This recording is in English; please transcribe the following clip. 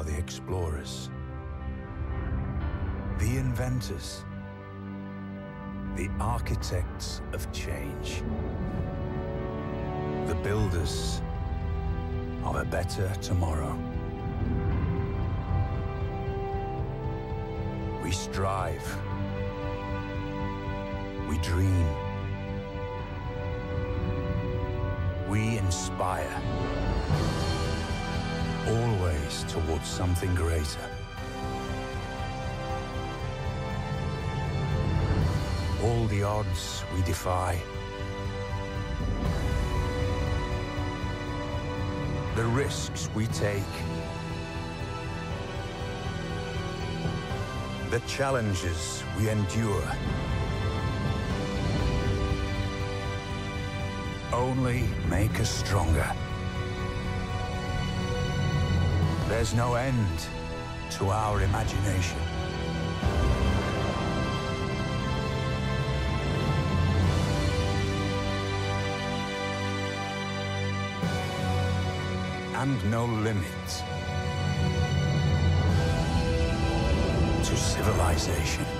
are the explorers, the inventors, the architects of change, the builders of a better tomorrow. We strive, we dream, we inspire, always towards something greater, all the odds we defy, the risks we take, the challenges we endure. Only make us stronger. There's no end to our imagination. And no limits to civilization.